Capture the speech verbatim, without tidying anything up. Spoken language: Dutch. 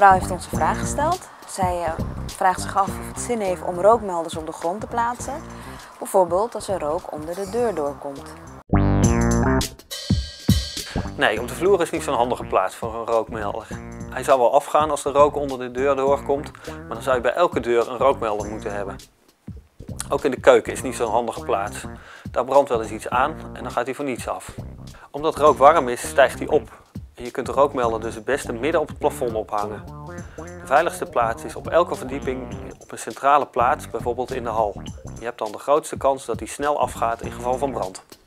mevrouw heeft ons een vraag gesteld. Zij uh, vraagt zich af of het zin heeft om rookmelders op de grond te plaatsen. Bijvoorbeeld als er rook onder de deur doorkomt. Nee, op de vloer is niet zo'n handige plaats voor een rookmelder. Hij zou wel afgaan als de rook onder de deur doorkomt, maar dan zou je bij elke deur een rookmelder moeten hebben. Ook in de keuken is niet zo'n handige plaats. Daar brandt wel eens iets aan en dan gaat hij voor niets af. Omdat rook warm is, stijgt hij op. En je kunt de rookmelder dus het beste midden op het plafond ophangen. De veiligste plaats is op elke verdieping op een centrale plaats, bijvoorbeeld in de hal. Je hebt dan de grootste kans dat hij snel afgaat in geval van brand.